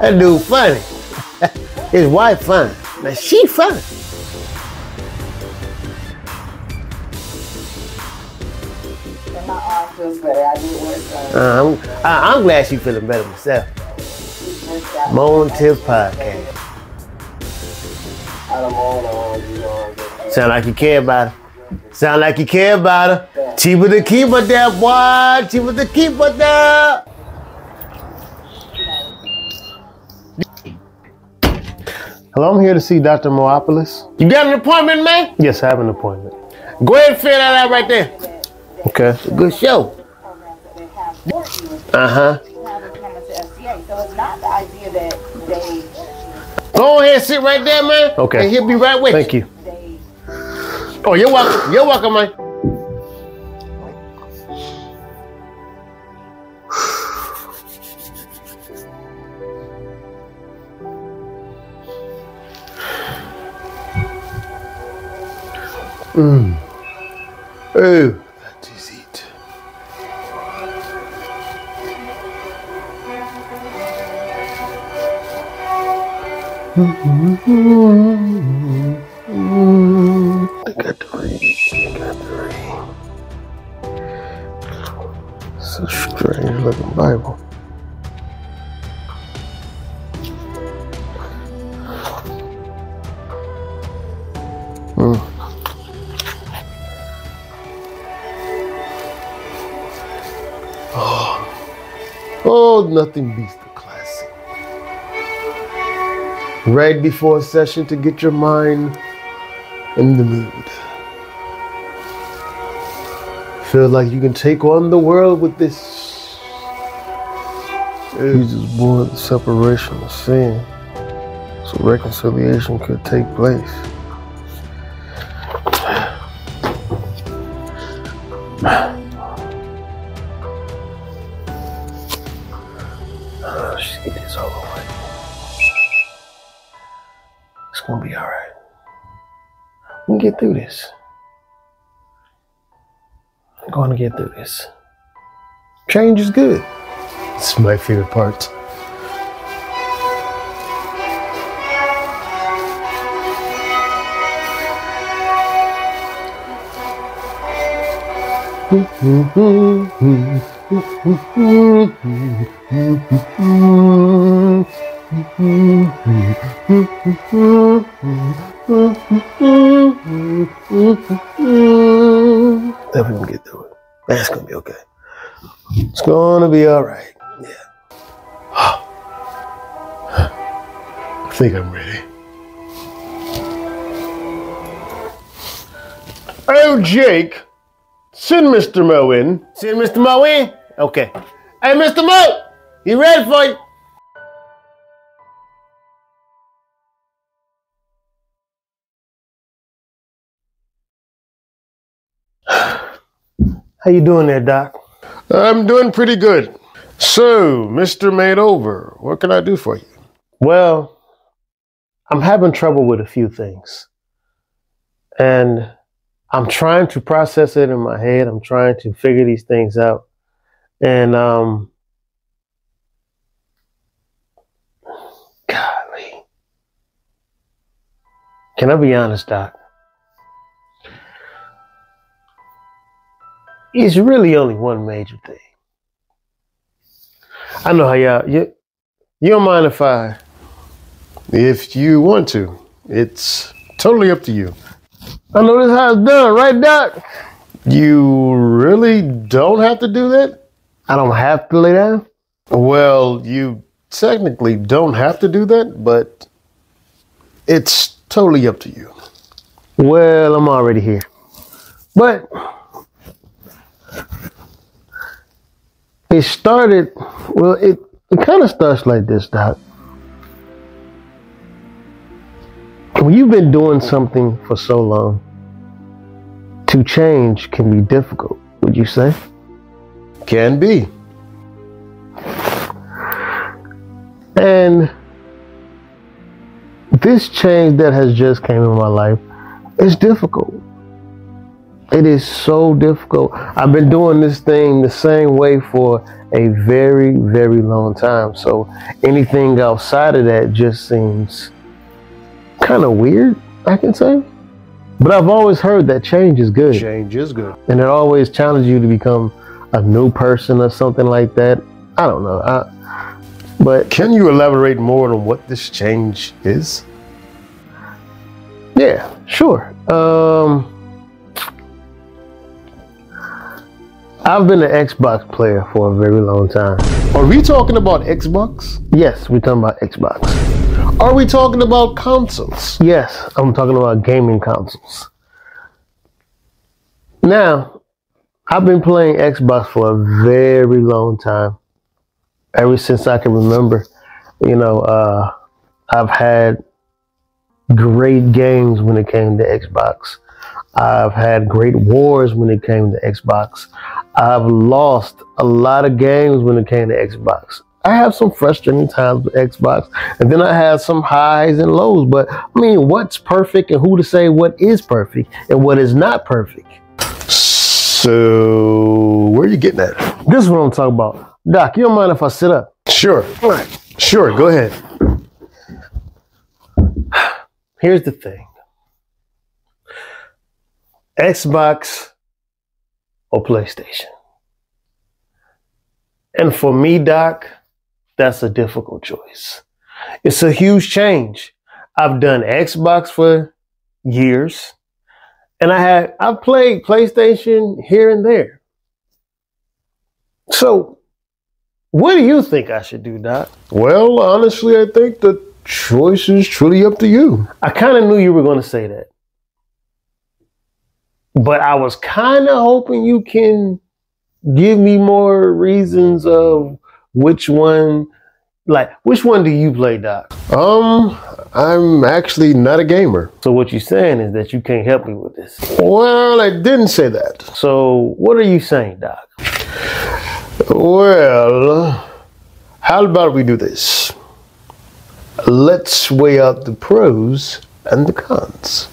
That dude funny. His wife funny. Now she funny. And my arm feels better. I do work on it. I'm glad she's feeling better myself. Mo Tip Podcast. I don't want to. Sound like you care about her. Sound like you care about her. Yeah. Cheaper to keep her there, boy. Cheaper to keep her there. Hello, I'm here to see Dr. Moopolis. You got an appointment, man? Yes, I have an appointment. Go ahead and fill that out right there. Okay. Good show. Uh-huh. So it's not the idea that they... Go ahead and sit right there, man. Okay. And he'll be right with you. Thank you. Oh, you're welcome. You're welcome, man. Oh, that is it. I got the ring. I got the ring. It's a strange looking Bible. Oh, nothing beats the classic. Right before a session to get your mind in the mood. Feel like you can take on the world with this. He's just born of the separation of sin, so reconciliation could take place. Get through this. I'm going to get through this. Change is good. It's my favorite part. That we can get through it. That's gonna be okay. It's gonna be all right. Yeah. I think I'm ready. Oh, Jake, send Mr. Mo in. Send Mr. Mo in? Okay. Hey, Mr. Mo, you ready for it? How you doing there, Doc? I'm doing pretty good. So, Mr. Made Over, what can I do for you? Well, I'm having trouble with a few things. And I'm trying to process it in my head. I'm trying to figure these things out. And, golly. Can I be honest, Doc? It's really only one major thing. I know how y'all, you don't mind if I... If you want to. It's totally up to you. I know this is how it's done, right, Doc? You really don't have to do that? I don't have to lay down? Well, you technically don't have to do that, but it's totally up to you. Well, I'm already here. But... It started, well, it kind of starts like this, Doc. When you've been doing something for so long, to change can be difficult, would you say? Can be. And this change that has just came in my life is difficult. It is so difficult. I've been doing this thing the same way for a very, very long time. So anything outside of that just seems kind of weird, I can say. But I've always heard that change is good. Change is good. And it always challenges you to become a new person or something like that. I don't know. But can you elaborate more on what this change is? Yeah, sure. I've been an Xbox player for a very long time. Are we talking about Xbox? Yes, we're talking about Xbox. Are we talking about consoles? Yes, I'm talking about gaming consoles. Now, I've been playing Xbox for a very long time. Ever since I can remember, you know, I've had great games when it came to Xbox. I've had great wars when it came to Xbox. I've lost a lot of games when it came to Xbox. I have some frustrating times with Xbox, and then I have some highs and lows, but I mean, what's perfect and who to say what is perfect and what is not perfect? So, where are you getting at? This is what I'm talking about. Doc, you don't mind if I sit up? Sure. All right. Sure, go ahead. Here's the thing. Xbox or PlayStation. And for me, Doc, that's a difficult choice. It's a huge change. I've done Xbox for years, and I've played PlayStation here and there. So, what do you think I should do, Doc? Well, honestly, I think the choice is truly up to you. I kind of knew you were going to say that. But I was kind of hoping you can give me more reasons of which one, like, which one do you play, Doc? I'm actually not a gamer. So what you're saying is that you can't help me with this. Well, I didn't say that. So what are you saying, Doc? Well, how about we do this? Let's weigh out the pros and the cons.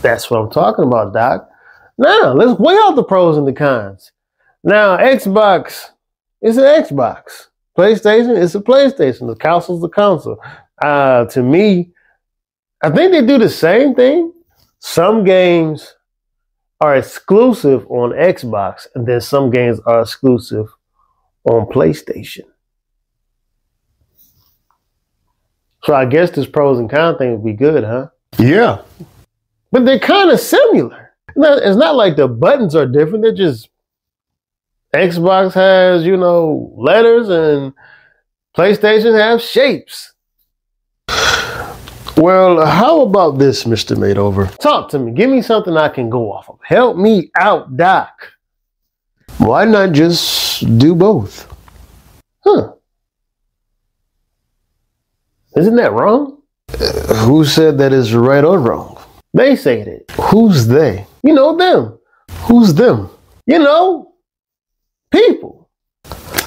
That's what I'm talking about, Doc. Now, let's weigh out the pros and the cons. Now, Xbox is an Xbox. PlayStation is a PlayStation. The console's a console. To me, I think they do the same thing. Some games are exclusive on Xbox, and then some games are exclusive on PlayStation. So I guess this pros and cons thing would be good, huh? Yeah. But they're kind of similar. It's not like the buttons are different. They're just Xbox has, you know, letters and PlayStation has shapes. Well, how about this, Mr. Made Over? Talk to me. Give me something I can go off of. Help me out, Doc. Why not just do both? Huh. Isn't that wrong? Who said that is right or wrong? They said it. Who's they? You know, them. Who's them? You know, people.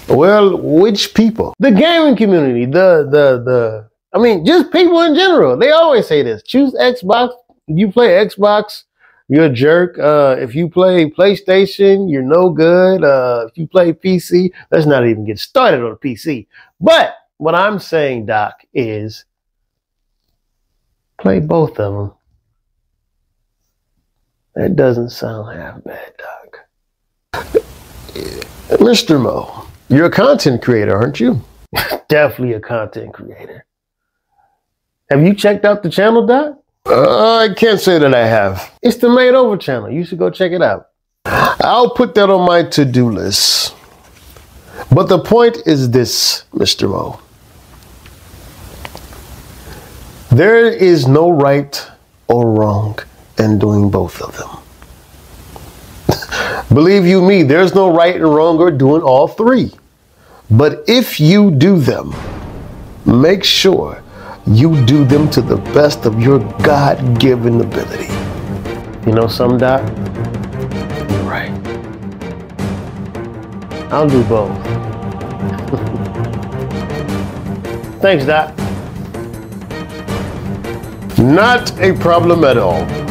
Well, which people? The gaming community. I mean, just people in general. They always say this. Choose Xbox. You play Xbox, you're a jerk. If you play PlayStation, you're no good. If you play PC, let's not even get started on PC. But what I'm saying, Doc, is play both of them. That doesn't sound half bad, Doc. Mr. Mo, you're a content creator, aren't you? Definitely a content creator. Have you checked out the channel, Doc? I can't say that I have. It's the Made Over channel. You should go check it out. I'll put that on my to-do list. But the point is this, Mr. Mo. There is no right or wrong and doing both of them. Believe you me, there's no right and wrong or doing all three. But if you do them, make sure you do them to the best of your God-given ability. You know some, Doc? You're right. I'll do both. Thanks, Doc. Not a problem at all.